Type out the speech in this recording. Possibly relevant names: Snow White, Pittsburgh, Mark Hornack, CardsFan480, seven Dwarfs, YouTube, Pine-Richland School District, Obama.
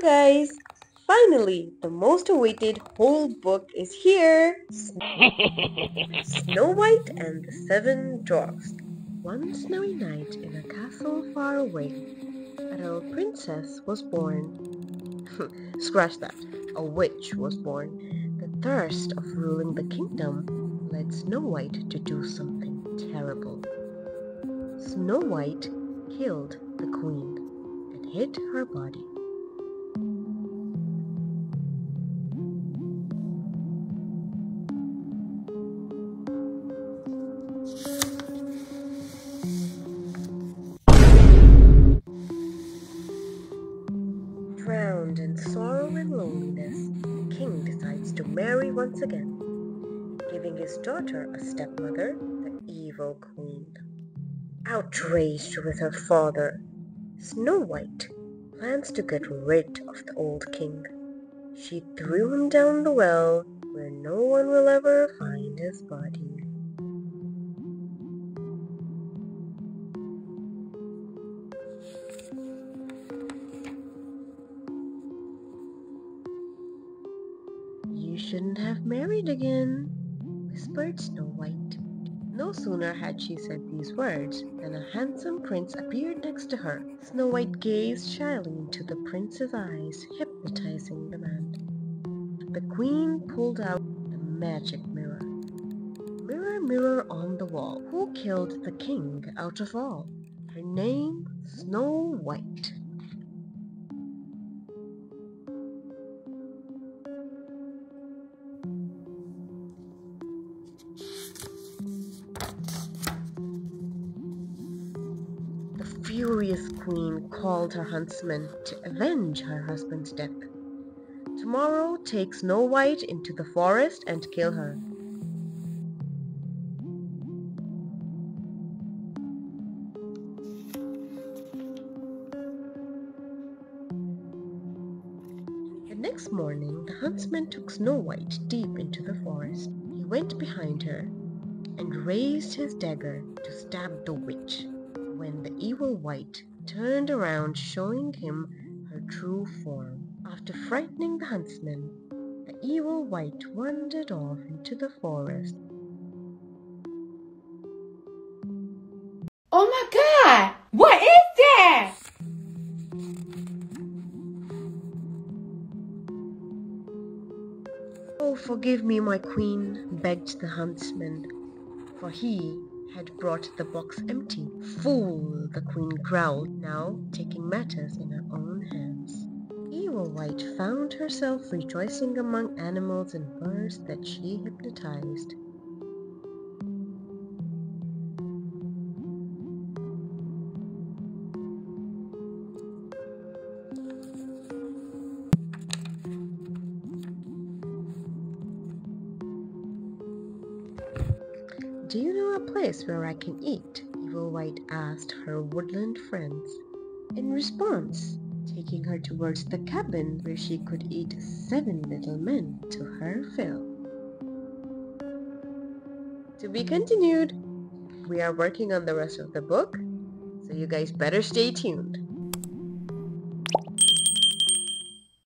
Well guys, finally the most awaited whole book is here. Snow White and the Seven Dwarfs. One snowy night in a castle far away, a little princess was born. Scratch that, a witch was born. The thirst of ruling the kingdom led Snow White to do something terrible. Snow White killed the queen and hid her body. Drowned in sorrow and loneliness, the king decides to marry once again, giving his daughter a stepmother, the evil queen. Outraged with her father, Snow White plans to get rid of the old king. She threw him down the well where no one will ever find his body. "You shouldn't have married again," whispered Snow White. No sooner had she said these words than a handsome prince appeared next to her. Snow White gazed shyly into the prince's eyes, hypnotizing the man. The queen pulled out a magic mirror. "Mirror, mirror on the wall, who killed the king out of all? Her name, Snow White." The furious queen called her huntsman to avenge her husband's death. "Tomorrow, take Snow White into the forest and kill her." The next morning, the huntsman took Snow White deep into the forest. He went behind her and raised his dagger to stab the witch, when the evil White turned around, showing him her true form. After frightening the huntsman, the evil White wandered off into the forest. Oh my god! What is that? "Oh, forgive me, my queen," begged the huntsman, for he had brought the box empty. "Fool," the queen growled, now taking matters in her own hands. Evil White found herself rejoicing among animals and birds that she hypnotized. "Do you know a place where I can eat?" Evil White asked her woodland friends, in response, taking her towards the cabin where she could eat 7 little men to her fill. To be continued. We are working on the rest of the book, so you guys better stay tuned.